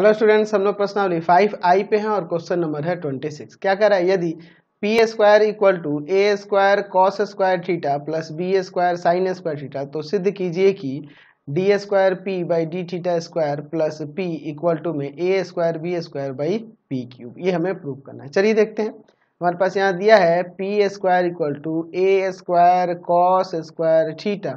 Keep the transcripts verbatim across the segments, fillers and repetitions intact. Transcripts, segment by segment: Hello students, हम लोग प्रश्नावली फाइव आई पे हैं और क्वेश्चन नंबर है छब्बीस। क्या कह रहा है? यदि P square equal to A square cos square theta plus B square sine square theta, तो सिद्ध कीजिए कि D square P by D theta square plus P equal to में ए square B square by P cube. ये हमें prove करना है। चलिए देखते हैं। हमारे पास यहाँ दिया है P square equal to A square cos square theta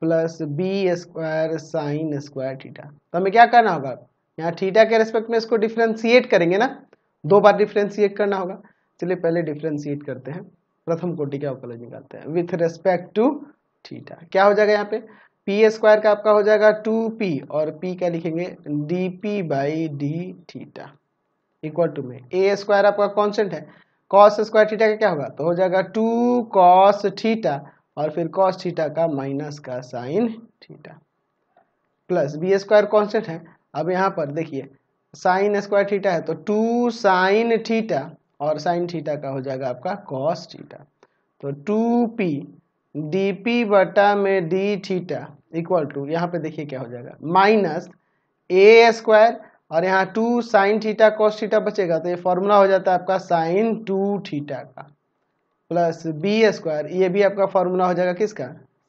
plus B square sine square theta. तो हमें क्या करना होगा? यहाँ थीटा के रेस्पेक्ट में इसको डिफ्रेंशिएट करेंगे ना, दो बार डिफ्रेंशिएट करना होगा। चलिए पहले डिफ्रेंशिएट करते हैं, प्रथम कोटि का अवकलन निकालते हैं विथ रेस्पेक्ट टू थीटा। क्या हो जाएगा यहाँ पे? पी स्क्वायर का आपका हो जाएगा टू पी और पी का लिखेंगे D P by D theta equal to में ए स्क्वायर आपका कॉन्स्टेंट है, कॉस स्क्वायर थीटा का क्या होगा? तो हो जाएगा टू कॉस थीटा और फिर कॉस थीटा का माइनस का sine theta plus B square constant है। अब यहाँ पर देखिए साइन स्क्वायर थीटा है तो टू साइन थीटा और साइन थीटा का हो जाएगा आपका कॉस थीटा। तो टू पी डी पी बटा में डी थीटा इक्वल टू यहाँ पे देखिए क्या हो जाएगा माइनस ए स्क्वायर और यहाँ two sine theta cos theta बचेगा तो ये फॉर्मूला हो जाता है आपका साइन टू थीटा का प्लस बी स्क्वायर, ये भी आपका फॉर्मूला हो जाएगा किसका?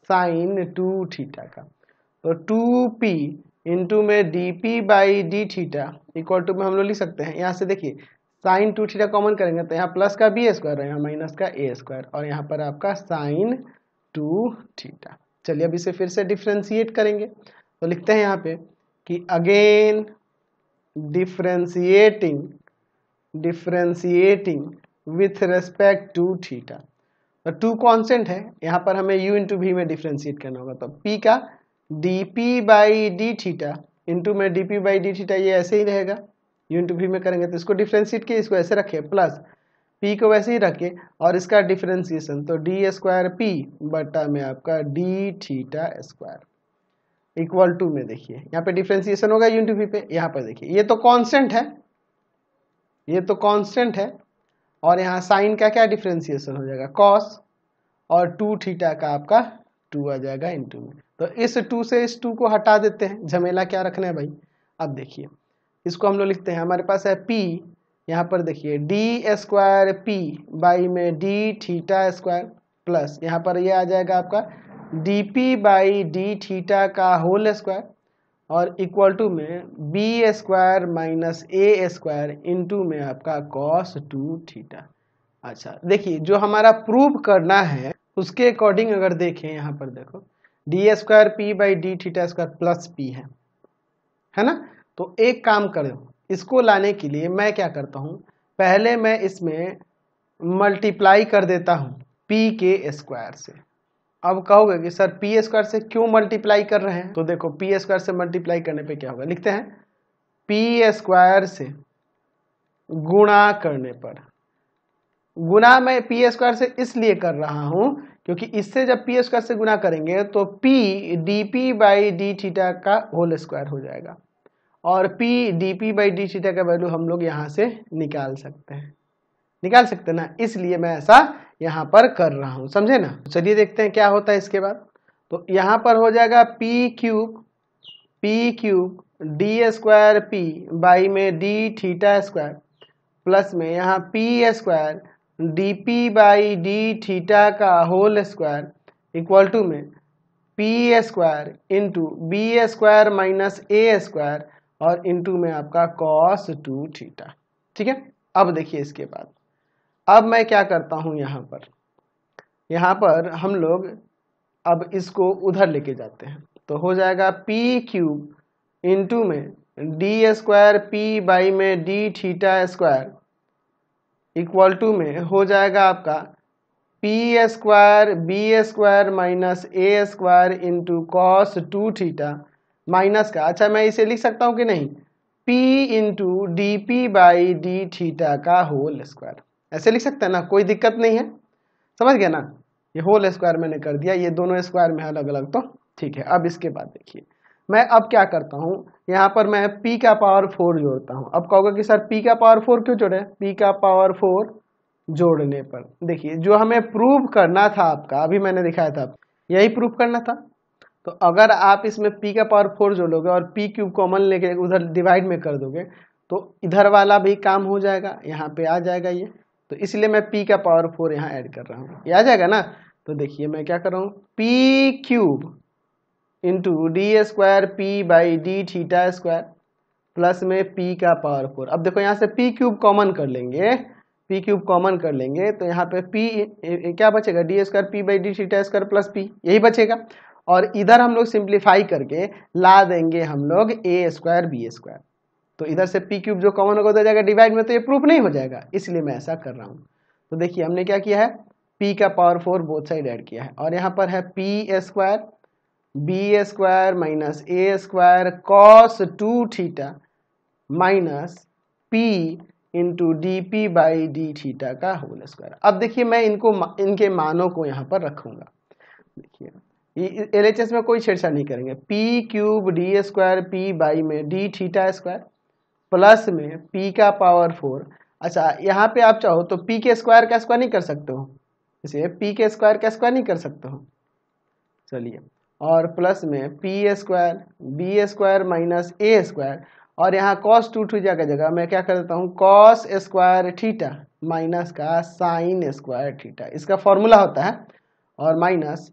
साइन टू थीटा का। तो टू पी इंटू में D P by D theta equal to में हम लोग लिख सकते हैं, यहाँ से देखिए साइन टू थीटा कॉमन करेंगे तो यहाँ प्लस का बी स्क्वायर है, यहाँ माइनस का ए स्क्वायर और यहाँ पर आपका साइन टू थीटा। चलिए अब इसे फिर से डिफ्रेंशिएट करेंगे तो लिखते हैं यहाँ पे कि again differentiating differentiating with respect to theta. तो टू कॉन्स्टेंट है, यहाँ पर हमें यू इंटू वी में डिफ्रेंशिएट करना होगा। तो पी का D P by D theta into में D P by D theta ये ऐसे ही रहेगा, यू इंटू भी में करेंगे तो इसको डिफ्रेंशिएट किए, इसको ऐसे रखे प्लस पी को वैसे ही रखे और इसका डिफ्रेंशिएशन तो डी स्क्वायर पी बटा में आपका D theta square equal to में देखिए यहाँ पे डिफ्रेंशिएशन होगा यू इंटू भी पे। यहाँ पर देखिए ये तो कॉन्स्टेंट है, ये तो कॉन्स्टेंट है और यहाँ साइन का क्या डिफ्रेंशिएशन हो जाएगा? कॉस और टू थीटा का आपका टू आ जाएगा इंटू में। तो इस टू से इस टू को हटा देते हैं, झमेला क्या रखना है भाई। अब देखिए इसको हम लोग लिखते हैं, हमारे पास है p, यहाँ पर देखिए डी स्क्वायर पी बाई में d थीटा स्क्वायर प्लस यहाँ पर ये यह आ जाएगा आपका D P by D theta का होल स्क्वायर और इक्वल टू में b स्क्वायर माइनस ए स्क्वायर इंटू में आपका cos टू थीटा। अच्छा देखिए जो हमारा प्रूव करना है उसके अकॉर्डिंग अगर देखें, यहाँ पर देखो D square P by D theta square plus P है, है ना। तो एक काम करो, इसको लाने के लिए मैं क्या करता हूँ, पहले मैं इसमें मल्टीप्लाई कर देता हूँ पी के स्क्वायर से। अब कहोगे कि सर पी स्क्वायर से क्यों मल्टीप्लाई कर रहे हैं? तो देखो पी स्क्वायर से मल्टीप्लाई करने पे क्या होगा, लिखते हैं पी स्क्वायर से गुणा करने पर। गुना मैं पी स्क्वायर से इसलिए कर रहा हूं क्योंकि इससे जब पी स्क्वायर से गुना करेंगे तो P D P by D theta का होल स्क्वायर हो जाएगा और P D P by D theta का वैल्यू हम लोग यहां से निकाल सकते हैं, निकाल सकते हैं ना, इसलिए मैं ऐसा यहां पर कर रहा हूं, समझे ना। चलिए देखते हैं क्या होता है इसके बाद। तो यहाँ पर हो जाएगा P cube P cube D square P by में डी थीटा स्क्वायर प्लस में यहाँ P square D P by D theta का होल स्क्वायर इक्वल टू में P square into B square minus ए स्क्वायर और इंटू में आपका cos two theta. ठीक है, अब देखिए इसके बाद अब मैं क्या करता हूँ, यहाँ पर यहाँ पर हम लोग अब इसको उधर लेके जाते हैं तो हो जाएगा पी क्यूब इंटू में डी स्क्वायर पी बाई में D theta square equal to में हो जाएगा आपका P square B square minus ए square into cos two theta minus का, अच्छा मैं इसे लिख सकता हूँ कि नहीं, P into D P by D theta का होल स्क्वायर, ऐसे लिख सकते हैं ना, कोई दिक्कत नहीं है, समझ गया ना। ये होल स्क्वायर मैंने कर दिया, ये दोनों स्क्वायर में अलग अलग, तो ठीक है। अब इसके बाद देखिए मैं अब क्या करता हूँ, यहाँ पर मैं p का पावर फोर जोड़ता हूँ। अब कहोगे कि सर p का पावर फोर क्यों जोड़े? p का पावर फोर जोड़ने पर देखिए जो हमें प्रूव करना था आपका, अभी मैंने दिखाया था, यही प्रूव करना था। तो अगर आप इसमें p का पावर फोर जोड़ोगे और p क्यूब कॉमन लेके उधर डिवाइड में कर दोगे तो इधर वाला भी काम हो जाएगा, यहाँ पे आ जाएगा ये, तो इसलिए मैं p का पावर फोर यहाँ ऐड कर रहा हूँ, ये आ जाएगा ना। तो देखिए मैं क्या कर रहा हूँ, p cube into D square P by D theta square plus में p का पावर फोर। अब देखो यहाँ से p क्यूब कॉमन कर लेंगे, p क्यूब कॉमन कर लेंगे तो यहाँ पे p क्या बचेगा, D square P by D theta square plus p, यही बचेगा। और इधर हम लोग सिंप्लीफाई करके ला देंगे हम लोग ए स्क्वायर बी स्क्वायर, तो इधर से पी क्यूब जो कॉमन होगा उधर जाएगा डिवाइड में, तो ये प्रूफ नहीं हो जाएगा, इसलिए मैं ऐसा कर रहा हूँ। तो देखिए हमने क्या किया है, पी का power four both side add किया है और यहाँ पर है P square B square minus A square cos two theta minus P into D P by D theta का होल स्क्वायर। अब देखिए मैं इनको इनके मानों को यहाँ पर रखूँगा, देखिए एल एच एस में कोई छेड़छाड़ नहीं करेंगे, P cube D square P by में डी थीटा स्क्वायर प्लस में पी का पावर फोर। अच्छा यहाँ पे आप चाहो तो पी के स्क्वायर का स्क्वायर नहीं कर सकते हो, इसलिए पी के स्क्वायर का स्क्वायर नहीं कर सकते हो, चलिए, और प्लस में P square B square minus ए स्क्वायर और यहाँ कॉस टू थीटा का जगह मैं क्या कर देता हूँ, कॉस स्क्वायर थीटा माइनस का साइन स्क्वायर थीटा, इसका फॉर्मूला होता है, और माइनस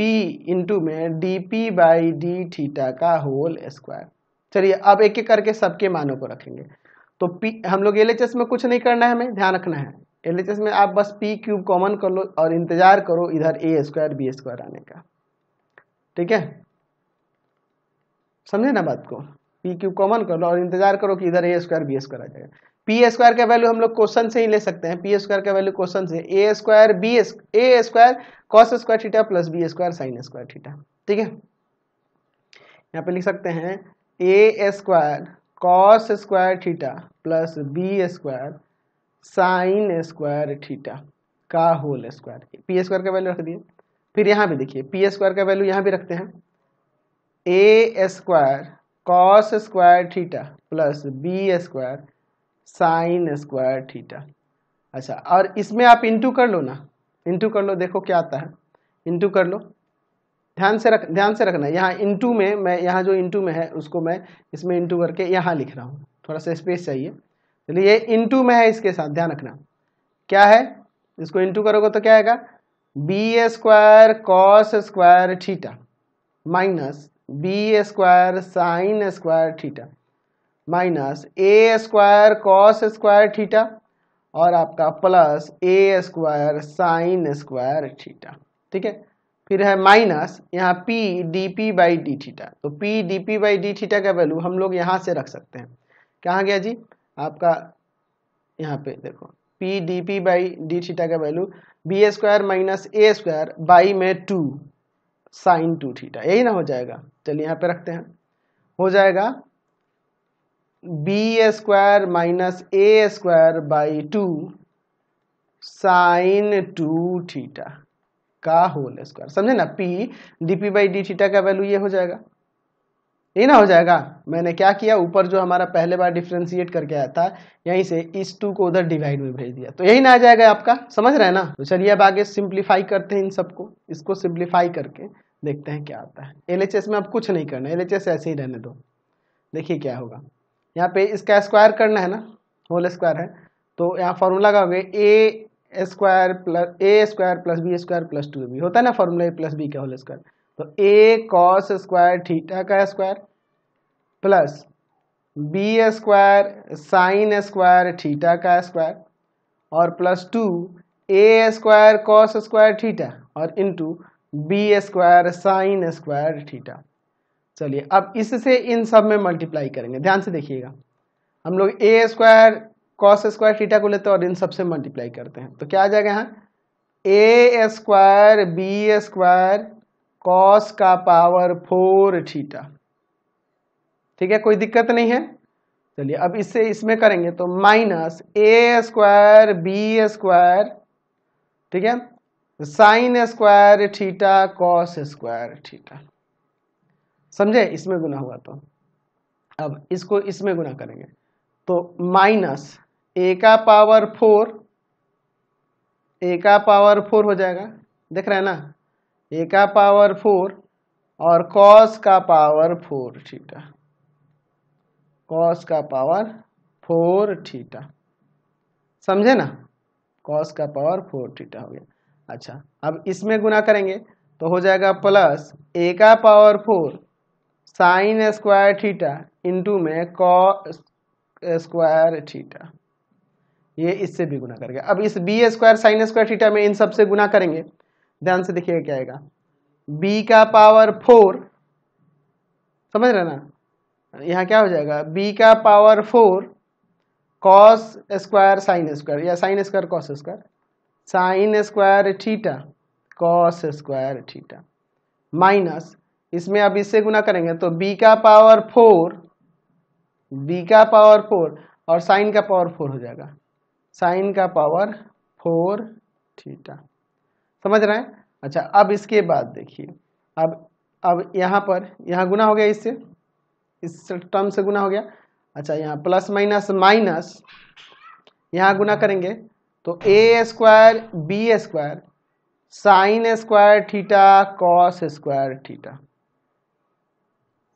P इंटू में D P by D theta का होल स्क्वायर। चलिए अब एक एक करके सबके मानों को रखेंगे। तो P हम लोग एल एच एस में कुछ नहीं करना है, हमें ध्यान रखना है, एल एच एस में आप बस P क्यूब कॉमन कर लो और इंतजार करो इधर ए स्क्वायर बी स्क्वायर आने का, ठीक है, समझे ना बात को, P क्यूब कॉमन कर लो और इंतजार करो कि इधर ए स्क्वायर बी स्क्वायर आ जाएगा। पी स्क्वायर का वैल्यू हम लोग क्वेश्चन से ही ले सकते हैं, पी स्क्वायर का वैल्यू क्वेश्चन से, ए स्क्वायर बी ए square cos square theta plus B square sine square theta, ठीक है। यहाँ पे लिख सकते हैं ए square cos square theta plus B square sine square theta का होल स्क्वायर, पी स्क्वायर का वैल्यू रख दिए। फिर यहाँ भी देखिए पी स्क्वायर का वैल्यू यहाँ भी रखते हैं, ए square cos square theta plus B square sine square theta. अच्छा और इसमें आप इंटू कर लो ना, इंटू कर लो, देखो क्या आता है, इंटू कर लो, ध्यान से रख ध्यान से रखना, यहाँ इंटू में मैं यहाँ जो इंटू में है उसको मैं इसमें इंटू करके यहाँ लिख रहा हूँ, थोड़ा सा स्पेस चाहिए, चलिए ये इंटू में है, इसके साथ ध्यान रखना क्या है, इसको इंटू करोगे तो क्या आएगा, B square cos square theta minus B square sine square theta minus ए स्क्वायर कॉस स्क्वायर थीटा और आपका प्लस ए स्क्वायर साइन स्क्वायर थीटा, ठीक है। फिर है माइनस यहाँ P D P by D theta, तो P D P by D theta का value हम लोग यहाँ से रख सकते हैं, कहाँ गया जी आपका, यहाँ पे देखो P D P by D theta का value B square minus A square by में टू साइन टू थीटा, यही ना हो जाएगा, चलिए यहाँ पे रखते हैं, हो जाएगा B square minus A square by two sine two theta का होल स्क्वायर, समझे ना, P D P by D theta का वैल्यू ये हो जाएगा, ये ना हो जाएगा, मैंने क्या किया ऊपर जो हमारा पहले बार डिफ्रेंशिएट करके आया था यहीं से इस टू को उधर डिवाइड में भेज दिया, तो यही ना आ जाएगा आपका, समझ रहे हैं ना। तो चलिए अब आगे सिंप्लीफाई करते हैं इन सबको, इसको सिंप्लीफाई करके देखते हैं क्या आता है। एल एच एस में अब कुछ नहीं करना, एल एच एस ऐसे ही रहने दो, देखिए क्या होगा, यहाँ पे इसका स्क्वायर करना है ना, होल स्क्वायर है, तो यहाँ फॉर्मूला का हो गया a square plus A square plus B square plus two b, होता है ना फॉर्मूला ए प्लस बी का होल स्क्वायर, तो ए कॉस स्क्वायर थीटा का square plus B square sine square theta का स्क्वायर और प्लस टू ए square cos square theta और into B square sine square theta. चलिए अब इससे इन सब में मल्टीप्लाई करेंगे, ध्यान से देखिएगा, हम लोग a square cos square theta को लेते हैं और इन सब से मल्टीप्लाई करते हैं, तो क्या आ जाएगा यहाँ, a square B square cos का पावर फोर थीटा, ठीक है, कोई दिक्कत नहीं है। चलिए अब इससे इसमें करेंगे तो माइनस ए स्क्वायर बी स्क्वायर, ठीक है, sine square theta cos square theta, समझे, इसमें गुना हुआ, तो अब इसको इसमें गुना करेंगे तो माइनस ए का पावर फोर, ए का पावर फोर हो जाएगा, देख रहे हैं ना, ए का पावर फोर और कॉस का पावर फोर थीटा, कॉस का पावर फोर थीटा, समझे ना, कॉस का पावर फोर थीटा हो गया। अच्छा अब इसमें गुना करेंगे तो हो जाएगा प्लस ए का power four sine square theta into में कॉस स्क्वायर थीटा, ये इससे भी गुना करेंगे। अब इस b square sine square theta में इन सब से गुना करेंगे, ध्यान से देखिएगा क्या आएगा, b का पावर फोर, समझ रहे ना, यहाँ क्या हो जाएगा b का power four cos square sine square या sine square cos square, sine square theta cos square theta minus, इसमें अब इससे गुना करेंगे तो b का पावर फोर, b का पावर फोर और साइन का पावर फोर हो जाएगा, साइन का पावर फोर थीटा, समझ रहे हैं। अच्छा अब इसके बाद देखिए, अब अब यहाँ पर यहाँ गुना हो गया, इससे इस टर्म से गुना हो गया। अच्छा यहाँ प्लस माइनस माइनस, यहाँ गुना करेंगे तो ए square B square sine square theta cos square theta,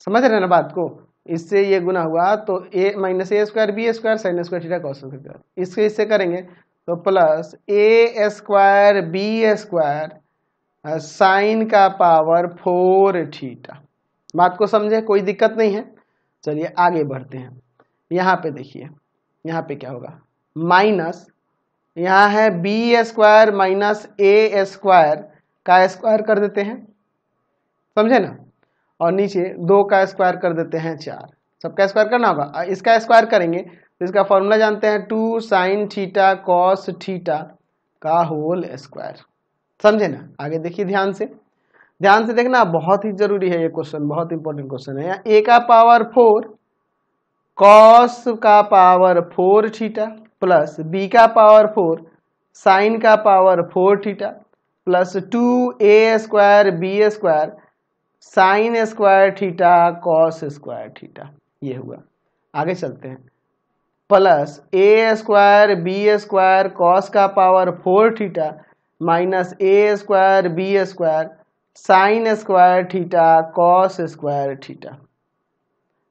समझ रहे हैं ना बात को, इससे ये गुना हुआ तो a minus A square B square sine square theta cos square, इसके इससे करेंगे तो प्लस ए स्क्वायर बी स्क्वायर साइन का पावर फोर थीटा। बात को समझे, कोई दिक्कत नहीं है। चलिए आगे बढ़ते हैं। यहाँ पे देखिए, यहाँ पे क्या होगा माइनस, यहाँ है बी स्क्वायर माइनस ए स्क्वायर का स्क्वायर कर देते हैं, समझे ना, और नीचे दो का स्क्वायर कर देते हैं चार, सबका स्क्वायर करना होगा। इसका स्क्वायर करेंगे तो इसका फॉर्मूला जानते हैं, two sine theta cos theta का होल स्क्वायर, समझे ना। आगे देखिए ध्यान से, ध्यान से देखना, बहुत ही जरूरी है ये क्वेश्चन, बहुत इंपॉर्टेंट क्वेश्चन है। ए का पावर फोर कॉस का power four theta plus b का पावर फोर साइन का power four theta plus two ए square B square sine square theta cos square theta, ये हुआ। आगे चलते हैं, प्लस ए स्क्वायर बी स्क्वायर कॉस का पावर फोर थीटा माइनस ए square B square sine square theta cos square theta,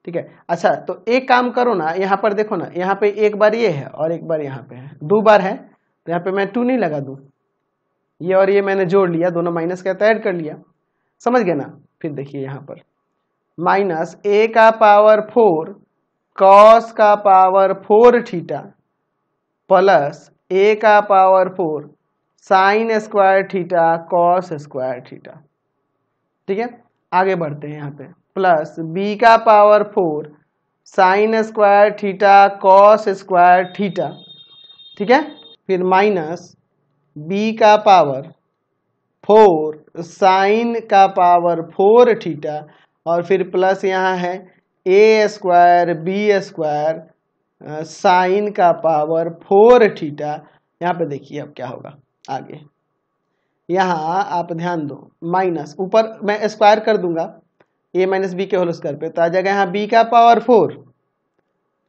ठीक है। अच्छा तो एक काम करो ना, यहाँ पर देखो ना, यहाँ पे एक बार ये है और एक बार यहाँ पे है, दो बार है तो यहाँ पे मैं टू नहीं लगा दूँ, ये और ये मैंने जोड़ लिया, दोनों माइनस के ऐड कर लिया, समझ गया ना। फिर देखिए यहाँ पर माइनस ए का पावर फोर कॉस का power four theta plus a का power four sine square theta cos square theta, ठीक है। आगे बढ़ते हैं, यहाँ पे प्लस बी का power four sine square theta cos square theta, ठीक है। फिर माइनस बी का पावर फोर साइन का पावर फोर थीटा और फिर प्लस यहाँ है a square B square sine का पावर फोर थीटा। यहाँ पे देखिए अब क्या होगा आगे, यहाँ आप ध्यान दो, माइनस ऊपर मैं स्क्वायर कर दूंगा ए माइनस बी के होल स्क्वायर पे, तो आ जाएगा यहाँ बी का पावर फोर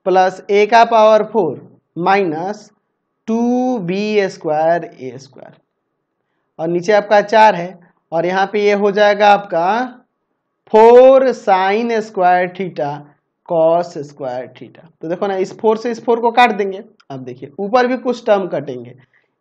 प्लस ए का power four minus two b square a square, और नीचे आपका चार है और यहाँ पे ये हो जाएगा आपका four sine square theta cos square theta. तो देखो ना, इस फोर से इस फोर को काट देंगे। अब देखिए ऊपर भी कुछ टर्म कटेंगे,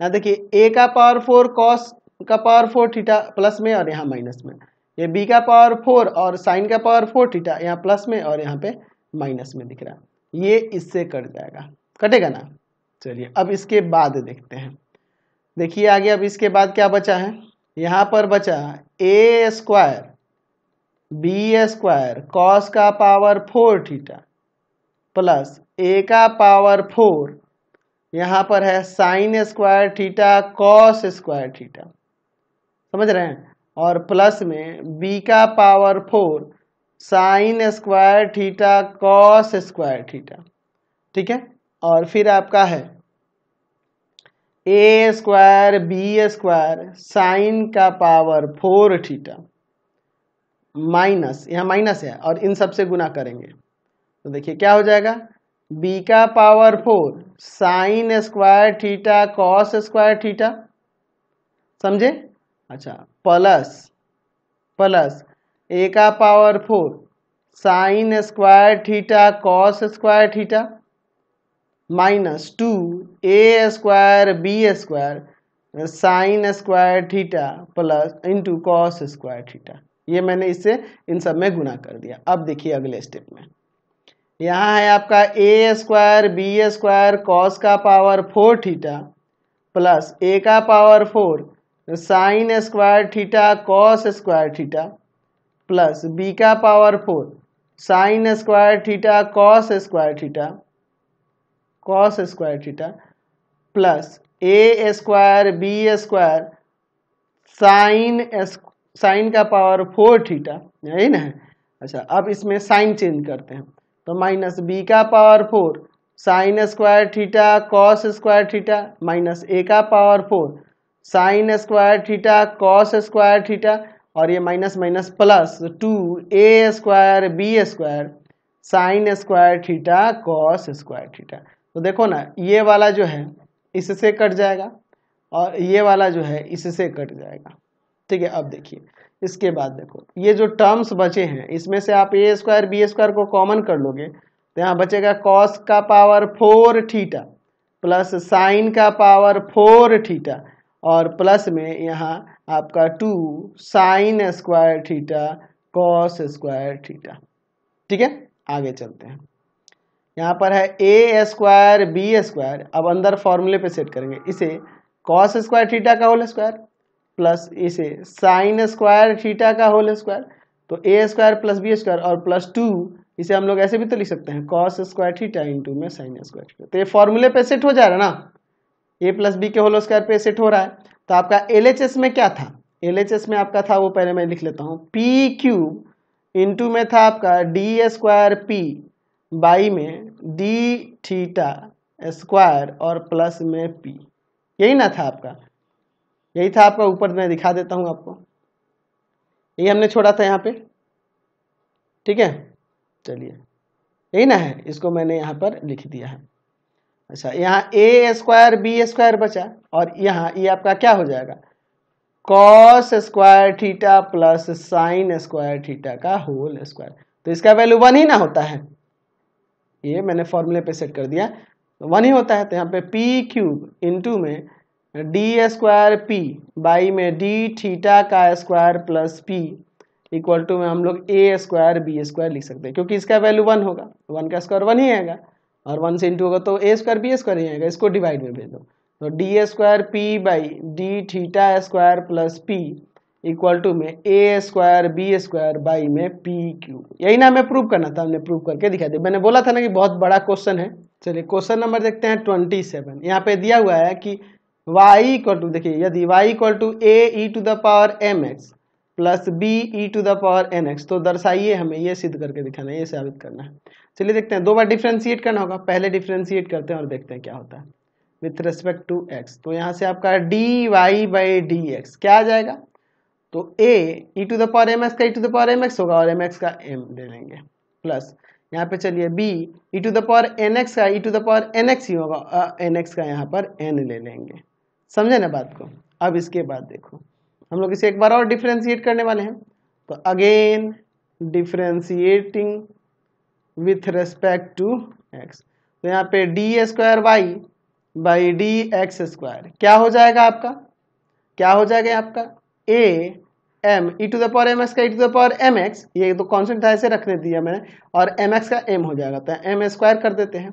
यहाँ देखिए ए का पावर फोर कॉस का पावर फोर थीटा प्लस में और यहाँ माइनस में, ये बी का पावर फोर और साइन का पावर फोर थीटा यहाँ प्लस में और यहाँ पे माइनस में दिख रहा है, ये इससे कट जाएगा, कटेगा ना। चलिए अब इसके बाद देखते हैं, देखिए आगे। अब इसके बाद क्या बचा है, यहाँ पर बचा a square B square cos का power four theta plus a का पावर फोर, यहाँ पर है sine square theta cos square theta, समझ रहे हैं, और प्लस में बी का power four sine square theta cos square theta, ठीक है। और फिर आपका है a square B square sine का पावर फोर थीटा माइनस, यहाँ माइनस है और इन सब से गुना करेंगे तो देखिए क्या हो जाएगा, बी का power four sine square theta cos square theta, समझे। अच्छा प्लस प्लस ए का power four sine square theta cos square theta minus two ए square B square sine square theta plus into cos square theta. ये मैंने इसे इन सब में गुना कर दिया। अब देखिए अगले स्टेप में यहाँ है आपका a square B square cos का power four theta plus a का power four sine square theta cos square theta plus b का power four sine square theta cos square theta cos square theta plus ए square B square sine sine का power four theta, यही ना है। अच्छा, अब इसमें sign change करते हैं तो माइनस बी का power four sine square theta cos square theta minus a का power four sine square theta cos square theta और ये माइनस माइनस प्लस टू ए square B square sine square theta cos square theta. तो देखो ना, ये वाला जो है इससे कट जाएगा और ये वाला जो है इससे कट जाएगा, ठीक है। अब देखिए इसके बाद देखो ये जो टर्म्स बचे हैं इसमें से आप ए स्क्वायर बी स्क्वायर को कॉमन कर लोगे तो यहाँ बचेगा कॉस का power four theta plus sine का पावर फोर थीटा और प्लस में यहाँ आपका two sine square theta cos square theta, ठीक है। आगे चलते हैं, यहाँ पर है ए स्क्वायर बी स्क्वायर। अब अंदर फॉर्मूले पे सेट करेंगे, इसे कॉस स्क्वायर थीटा का होल स्क्वायर प्लस इसे साइन स्क्वायर थीटा का होल स्क्वायर, तो ए स्क्वायर प्लस बी स्क्वायर और प्लस टू, इसे हम लोग ऐसे भी तो लिख सकते हैं कॉस स्क्वायर थीटा इंटू में साइन स्क्वायर थीटा। तो ये फॉर्मूले पे सेट हो जा रहा है ना, ए प्लस बी के होल स्क्वायर पे सेट हो रहा है। तो आपका एल एच एस में क्या था, एल एच एस में आपका था वो पहले मैं लिख लेता हूँ, पी क्यूब इंटू में था आपका डी स्क्वायर पी बाई में डी थीटा स्क्वायर और प्लस में पी, यही ना था आपका, यही था आपका। ऊपर मैं दिखा देता हूँ आपको, यही हमने छोड़ा था यहाँ पे, ठीक है। चलिए यही ना है, इसको मैंने यहाँ पर लिख दिया है। अच्छा, यहाँ ए स्क्वायर बी स्क्वायर बचा और यहाँ ये यह आपका क्या हो जाएगा cos square theta plus sine square theta का होल स्क्वायर। तो इसका वैल्यू वन ही ना होता है, ये मैंने फॉर्मूले पे सेट कर दिया, तो वन ही होता है। तो यहाँ पे पी क्यूब इंटू में डी स्क्वायर पी बाई में डी थीटा का square plus P equal to में हम लोग ए स्क्वायर बी स्क्वायर लिख सकते हैं क्योंकि इसका वैल्यू वन होगा, वन का स्क्वायर वन ही आएगा और वन से इंटू होगा तो ए स्क्वायर बी स्क्वायर ही आएगा, इसको डिवाइड में भेज दो तो D square P by D theta square plus P equal to में ए स्क्वायर बी स्क्वायर बाई में पी क्यूब, यही ना हमें प्रूव करना था, हमने प्रूव करके दिखा दिया। मैंने बोला था ना कि बहुत बड़ा क्वेश्चन है। चलिए क्वेश्चन नंबर देखते हैं ट्वेंटी सेवन। यहाँ पे दिया हुआ है कि वाई इक्वल टू, देखिए यदि Y equal to A E to the power M x plus B E to the power N x, तो दर्शाइए, हमें ये सिद्ध करके दिखाना है, ये साबित करना है। चलिए देखते हैं, दो बार डिफ्रेंशिएट करना होगा, पहले डिफ्रेंशिएट करते हैं और देखते हैं क्या होता है विथ रिस्पेक्ट टू एक्स। तो यहाँ से आपका D Y by D x क्या आ जाएगा, तो a E to the power M x का ई to the power M x होगा और एम एक्स का एम दे लेंगे प्लस यहाँ पे चलिए b E to the power N x का ई to the power N x ही होगा, एन एक्स का यहाँ पर एन ले लेंगे, समझे ना बात को। अब इसके बाद देखो हम लोग इसे एक बार और डिफ्रेंशिएट करने वाले हैं, तो again differentiating with respect to x, तो यहाँ पे D square Y by D x square क्या हो जाएगा आपका, क्या हो जाएगा आपका A M E to the power M x का ई to the power M x, ये तो कॉन्स्टेंट था ऐसे रखने दिया मैंने, और एम एक्स का एम हो जाएगा, तो एम स्क्वायर कर देते हैं,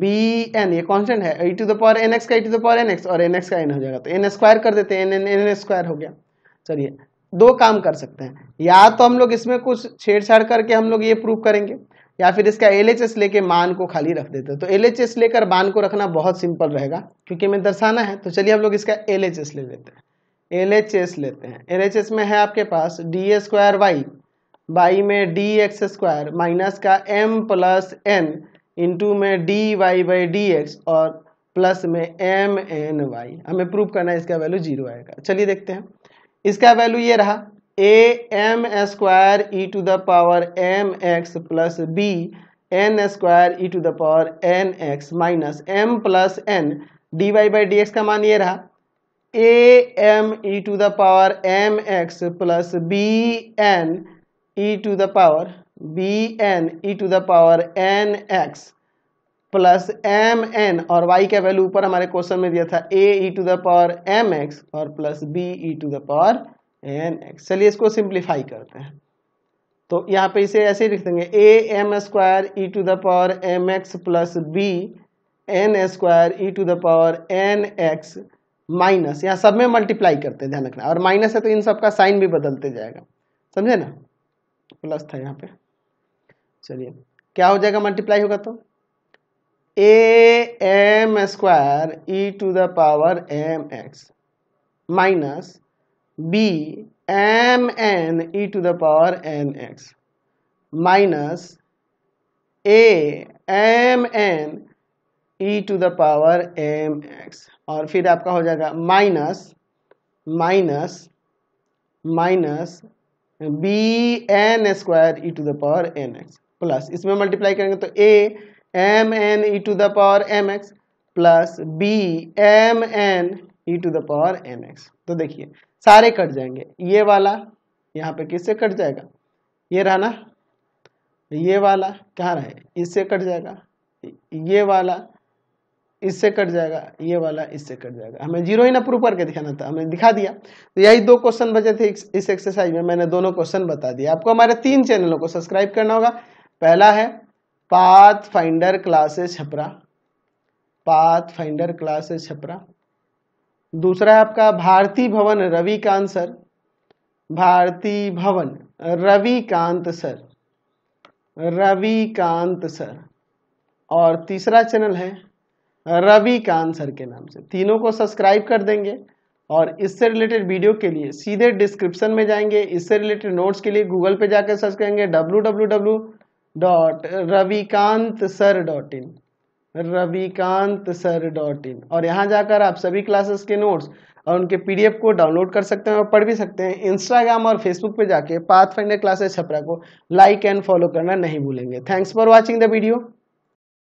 बी एन ये कॉन्स्टेंट है ई to the power N x का ई to the power N x और एन एक्स का एन हो जाएगा, तो एन स्क्वायर कर देते हैं, एन एन एन स्क्वायर हो गया। चलिए दो काम कर सकते हैं, या तो हम लोग इसमें कुछ छेड़छाड़ करके हम लोग ये प्रूव करेंगे या फिर इसका एल एच एस लेके मान को खाली रख देते हैं। तो एल एच एस लेकर मान को रखना बहुत सिंपल रहेगा क्योंकि हमें दर्शाना है, तो चलिए हम लोग इसका एल एच एस ले लेते हैं, एल एच एस लेते हैं। एल एच एस में है आपके पास डी स्क्वायर वाई बाई में डी एक्स स्क्वायर माइनस का एम प्लस एन इंटू में D Y by D x और प्लस में एम एन वाई, हमें प्रूव करना है इसका वैल्यू जीरो आएगा। चलिए देखते हैं, इसका वैल्यू ये रहा A M square E to the power M x plus B N square E to the power N x minus M plus n d Y by D x का मान ये रहा A M E to the power M x plus B n E to the power b n E to the power N x plus M N और y का value ऊपर हमारे question में दिया था a E to the power M x और plus b E to the power N x. चलिए इसको सिंप्लीफाई करते हैं, तो यहाँ पे इसे ऐसे ही लिख देंगे a M square E to the power M x plus B N square E to the power N x minus, यहाँ सब में मल्टीप्लाई करते हैं ध्यान रखना, और माइनस है तो इन सब का साइन भी बदलते जाएगा, समझे ना, प्लस था यहाँ पे। चलिए क्या हो जाएगा, मल्टीप्लाई होगा तो A M square E to the power M x minus B M N E to the power N x minus A M N E to the power M x, और फिर आपका हो जाएगा minus minus minus B N square E to the power N x plus, इसमें multiply करेंगे तो A M N E to the power M x plus B M N E to the power N x. तो देखिए सारे cut जाएंगे, ये वाला यहाँ पे किससे कट जाएगा, ये रहा ना, ये वाला कहाँ रहे, इससे कट जाएगा, ये वाला इससे कट जाएगा, ये वाला इससे कट जाएगा। हमें जीरो ही ना प्रूव करके दिखाना था, हमने दिखा दिया। तो यही दो क्वेश्चन बचे थे इस एक्सरसाइज में, मैंने दोनों क्वेश्चन बता दिया। आपको हमारे तीन चैनलों को सब्सक्राइब करना होगा। पहला है path finder classes Chhapra, path finder classes Chhapra. दूसरा है आपका भारती भवन रविकांत सर, भारती भवन रविकांत सर, रविकांत सर। और तीसरा चैनल है रविकांत सर के नाम से। तीनों को सब्सक्राइब कर देंगे, और इससे रिलेटेड वीडियो के लिए सीधे डिस्क्रिप्शन में जाएंगे, इससे रिलेटेड नोट्स के लिए गूगल पे जाकर सर्च करेंगे W W W dot Ravikant sir dot in, Ravikant sir dot in, और यहाँ जाकर आप सभी क्लासेस के नोट्स और उनके पीडीएफ को डाउनलोड कर सकते हैं और पढ़ भी सकते हैं। इंस्टाग्राम और फेसबुक पे जाके पाथ फाइंडर क्लासेस छपरा को लाइक एंड फॉलो करना नहीं भूलेंगे। Thanks for watching the video.